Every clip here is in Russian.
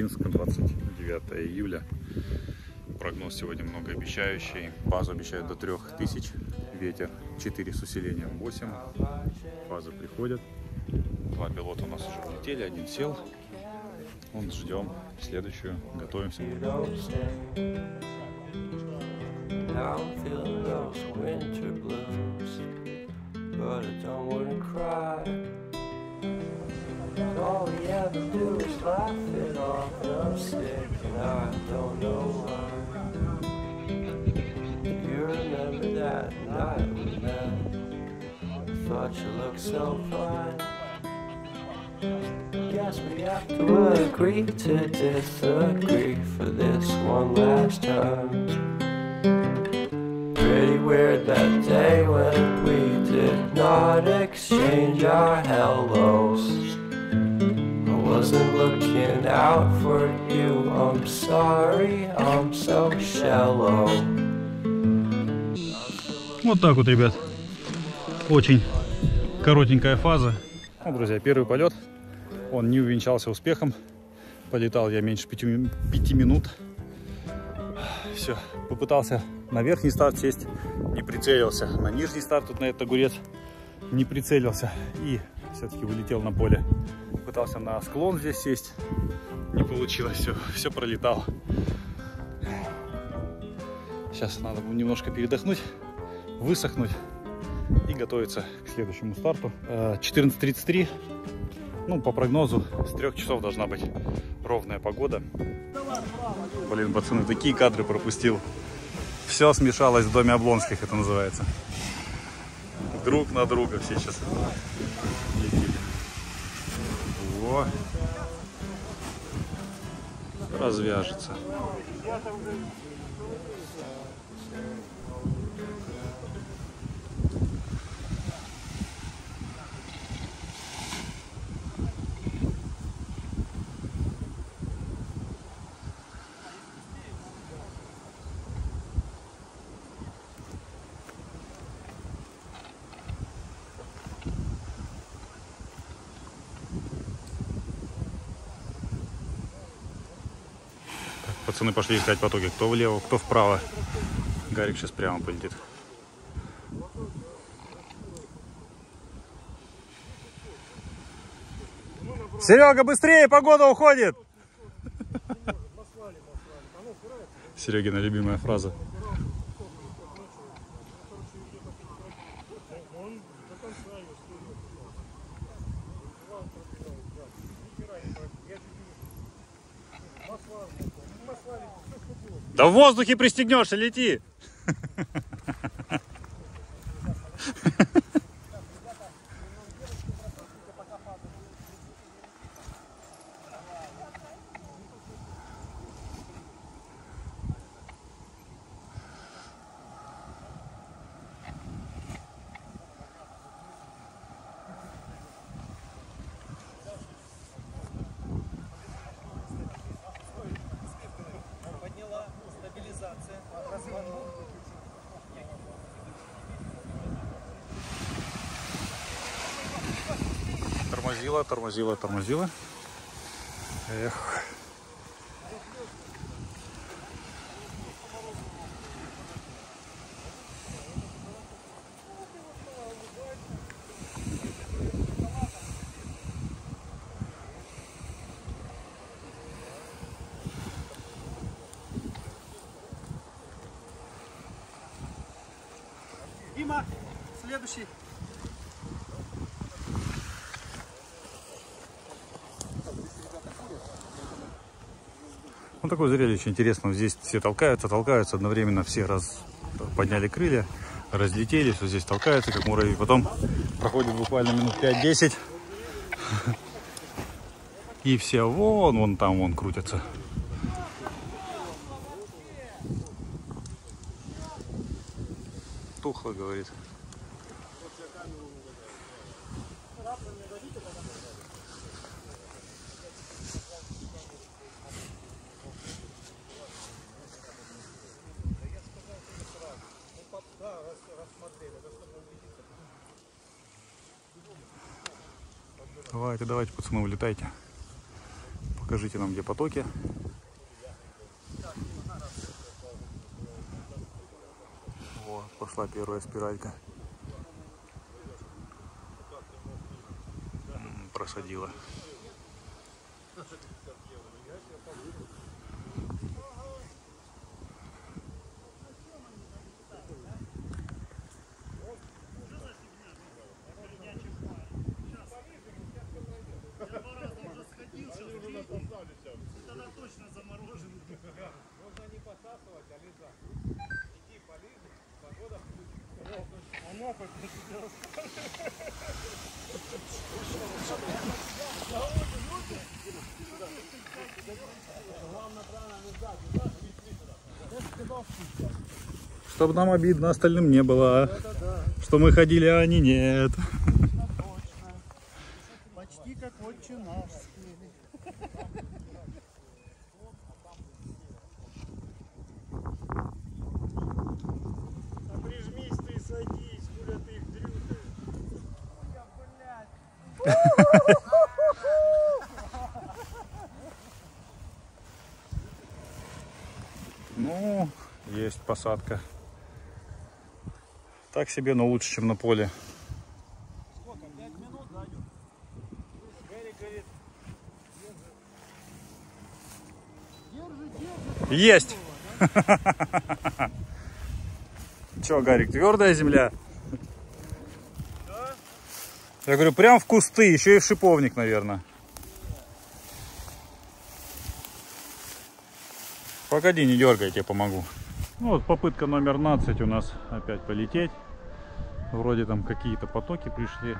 Лабинска, 29 июля. Прогноз сегодня многообещающий. Базу обещают до 3000. Ветер 4 с усилением 8. Базы приходят. Два пилота у нас уже улетели, один сел. Вон ждем следующую. Готовимся. But I don't want to cry. And all we ever do is laugh it off. And I'm sick and I don't know why. You remember that night we met? I thought you looked so fine. Guess we have to agree to disagree for this one last time. Pretty weird that day when we did not exchange our hellos. I wasn't looking out for you, I'm sorry, I'm so shallow. Вот так вот, ребят. Очень коротенькая фаза. Ну, друзья, первый полет. Он не увенчался успехом. Полетал я меньше 5 минут. Все, попытался на верхний старт сесть, не прицелился. На нижний старт, тут на этот огурец, не прицелился. И все-таки вылетел на поле. Пытался на склон здесь сесть. Не получилось, все пролетал. Сейчас надо немножко передохнуть, высохнуть и готовиться к следующему старту. 14:33. Ну, по прогнозу, с 3 часов должна быть ровная погода. Блин, пацаны, такие кадры пропустил. Все смешалось в доме Облонских, это называется. Друг на друга все сейчас летели. Во. Развяжется. Пацаны пошли искать потоки, кто влево, кто вправо. Гарик сейчас прямо полетит. Серега, быстрее, погода уходит! Серегина любимая фраза. Да в воздухе пристегнешься, лети! Тормозила. Эх. Дима, следующий. Такое зрелище интересное. Здесь все толкаются одновременно, все подняли крылья, разлетелись, вот здесь толкаются, как муравьи. Потом проходит буквально минут 5-10, и все вон там крутятся. Тухло, говорит. Давайте, пацаны, улетайте. Покажите нам, где потоки. Вот, пошла первая спиралька. Просадила. Чтобы нам обидно остальным не было, да, да, да. Что мы ходили, а они нет. Точно, точно. Почти как отче наш. Прижмись ты, садись, куда ты их дрюкаешь. Ну, есть посадка. Так себе, но лучше, чем на поле. Сколько? 5 минут, да, идет? Гарик говорит, держи. Есть! Че, Гарик, твердая земля? Да? Я говорю, прям в кусты, еще и в шиповник, наверное. Погоди, не дергай, я тебе помогу. Ну вот попытка номер 12 у нас опять полететь. Вроде там какие-то потоки пришли.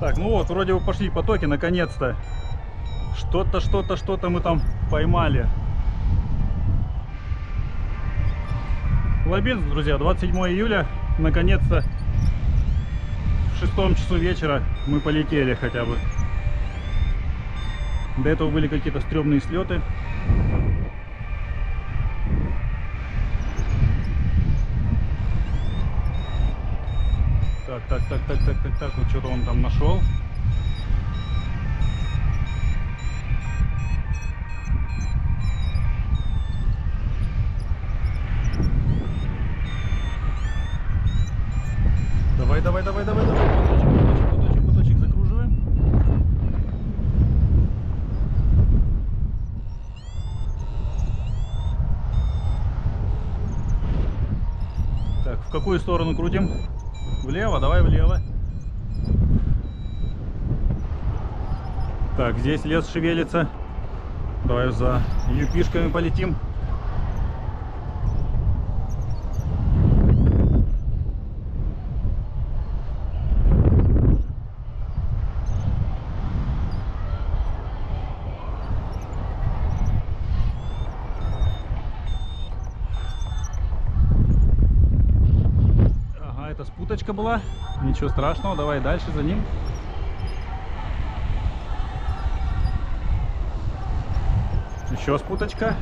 Так, ну вот, вроде бы пошли потоки, наконец-то. Что-то мы там поймали. Лабинск, друзья, 27 июля. Наконец-то в 6 часу вечера мы полетели хотя бы. До этого были какие-то стрёмные слеты. Так, вот что-то он там нашел. Давай. Поточек, закруживаем. Так, в какую сторону крутим? Влево, давай влево. Так, здесь лес шевелится. Давай за юпишками полетим. Ага, это спуточка была. Ничего страшного, давай дальше за ним. Еще спуточка.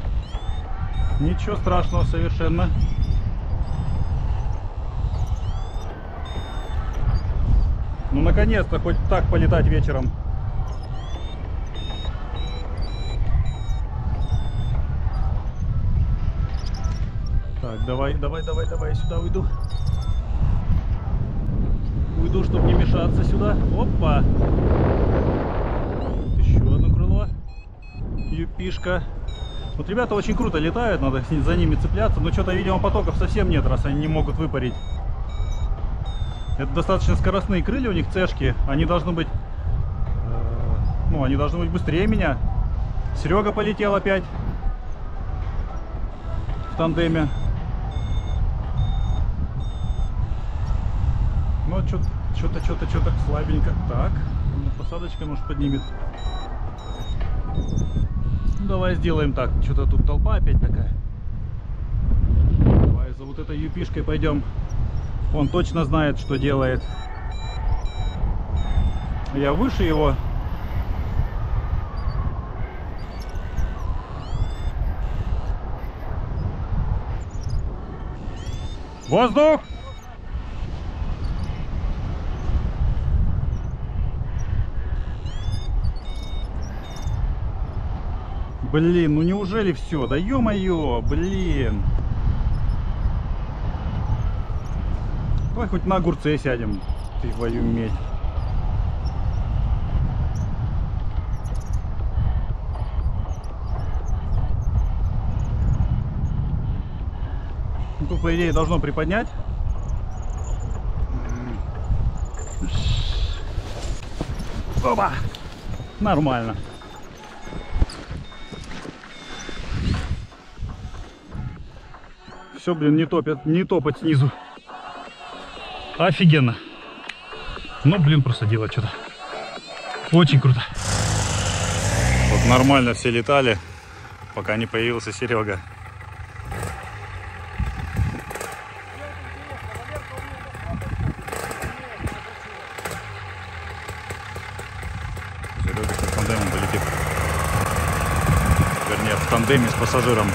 Ничего страшного совершенно. Ну, наконец-то, хоть так полетать вечером. Так, давай сюда уйду. уйду, чтобы не мешаться сюда. Опа! Вот еще одно крыло. Юпишка. Вот ребята очень круто летают, надо за ними цепляться, но что-то, видимо, потоков совсем нет, раз они не могут выпарить. Это достаточно скоростные крылья у них, цешки, они должны быть, ну, они должны быть быстрее меня. Серега полетел опять в тандеме. Ну, что-то слабенько. Так, посадочкой, может, поднимет. Ну, давай сделаем так. Что-то тут толпа опять такая. Давай за вот этой юпишкой пойдем. Он точно знает, что делает. Я выше его. Воздух! Блин, ну неужели все? Да ё-моё, блин. Давай хоть на огурце сядем, ты твою медь. Ну, тут, по идее, должно приподнять. Опа! Нормально. Все, блин, не топать снизу. Офигенно. Ну, блин, просто делать что-то. Очень круто. Вот нормально все летали, пока не появился Серега. Серега с тандемом полетит. Вернее, в тандеме с пассажиром.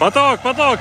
Поток, поток!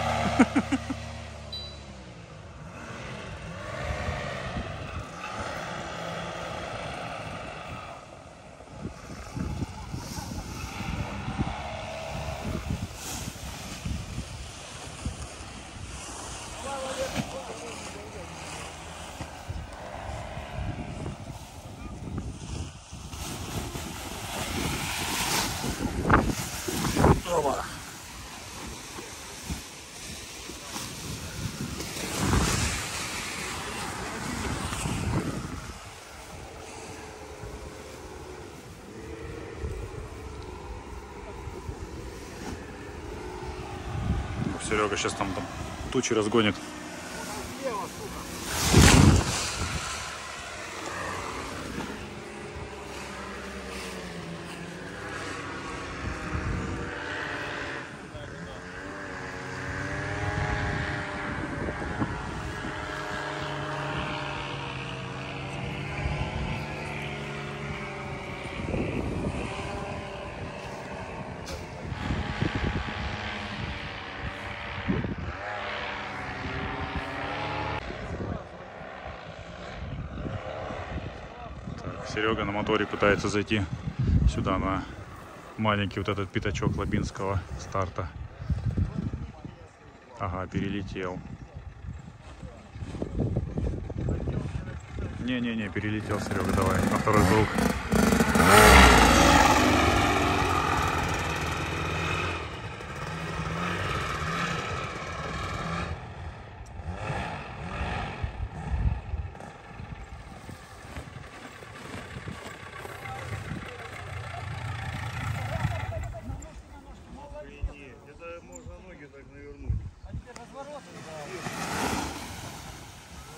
Серега сейчас там тучи разгонит. Серега на моторе пытается зайти сюда, на маленький вот этот пятачок лабинского старта. Ага, перелетел. Не-не-не, перелетел, Серега, давай, на второй круг.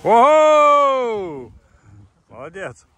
О-о-о! Молодец!